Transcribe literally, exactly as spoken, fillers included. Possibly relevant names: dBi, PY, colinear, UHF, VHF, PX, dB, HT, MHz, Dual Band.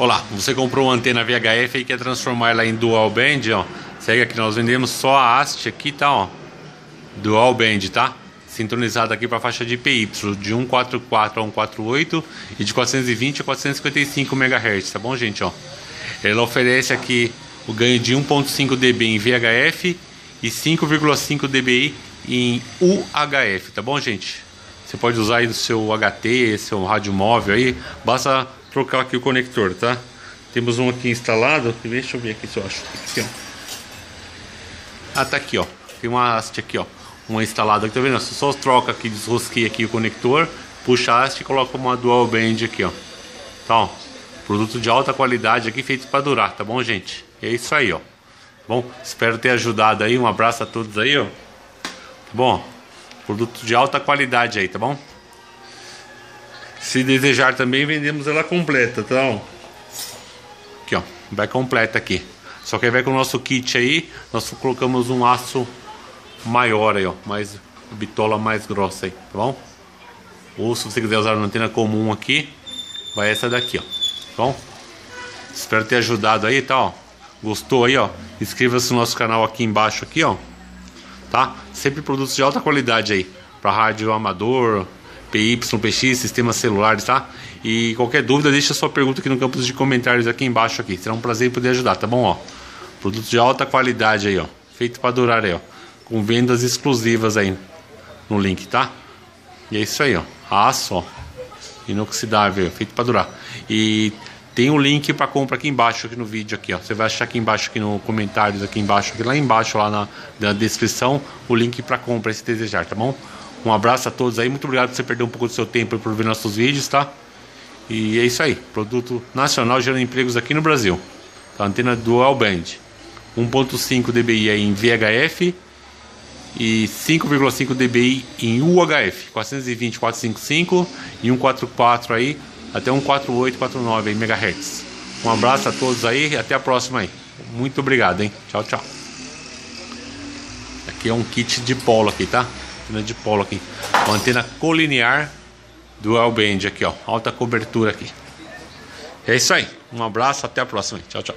Olá, você comprou uma antena V H F e quer transformar ela em Dual Band, ó. Segue aqui, nós vendemos só a haste aqui, tá, ó. Dual Band, tá? Sincronizada aqui para a faixa de P Y, de cento e quarenta e quatro a cento e quarenta e oito e de quatrocentos e vinte a quatrocentos e cinquenta e cinco MHz, tá bom, gente, ó? Ela oferece aqui o ganho de um ponto cinco dB em V H F e cinco vírgula cinco dBi em U H F, tá bom, gente? Você pode usar aí no seu H T, seu rádio móvel aí, basta trocar aqui o conector, tá? Temos um aqui instalado, deixa eu ver aqui se eu acho aqui, ó. Ah, tá aqui, ó, tem uma haste aqui, ó, uma instalada aqui, tá vendo? Você só troca aqui, desrosqueia aqui o conector, puxa a haste e coloca uma Dual Band aqui, ó. Então, produto de alta qualidade aqui, feito pra durar, tá bom, gente? E é isso aí, ó. Bom, espero ter ajudado aí, um abraço a todos aí, ó. Tá bom? Produto de alta qualidade aí, tá bom? Se desejar também, vendemos ela completa, tá? Ó. Aqui, ó, vai completa aqui. Só que vai com o nosso kit aí, nós colocamos um aço maior aí, ó, mais bitola mais grossa aí, tá bom? Ou se você quiser usar uma antena comum aqui, vai essa daqui, ó, tá bom? Espero ter ajudado aí, tá, ó. Gostou aí, ó? Inscreva-se no nosso canal aqui embaixo aqui, ó, tá? Sempre produtos de alta qualidade aí, para rádio amador, P Y, P X, sistemas celulares, tá? E qualquer dúvida, deixa sua pergunta aqui no campo de comentários aqui embaixo aqui. Será um prazer poder ajudar, tá bom, ó? Produto de alta qualidade aí, ó. Feito para durar aí, ó. Com vendas exclusivas aí no link, tá? E é isso aí, ó. Aço, ó. Inoxidável, feito para durar. E tem o link para compra aqui embaixo aqui no vídeo aqui, ó. Você vai achar aqui embaixo aqui no comentários aqui embaixo, aqui lá embaixo lá na, na descrição, o link para compra se desejar, tá bom? Um abraço a todos aí, muito obrigado por você perder um pouco do seu tempo por ver nossos vídeos, tá? E é isso aí, produto nacional gerando empregos aqui no Brasil. Tá? Antena Dual Band, um ponto cinco dBi aí em V H F e cinco vírgula cinco dBi em U H F, quatrocentos e vinte, quatrocentos e cinquenta e cinco e cento e quarenta e quatro aí até cento e quarenta e oito, cento e quarenta e nove aí, MHz. Um abraço a todos aí, até a próxima aí. Muito obrigado, hein? Tchau, tchau. Aqui é um kit de polo aqui, tá? Antena de polo aqui, uma antena colinear Dual Band aqui, ó, alta cobertura aqui. É isso aí, um abraço, até a próxima, tchau, tchau.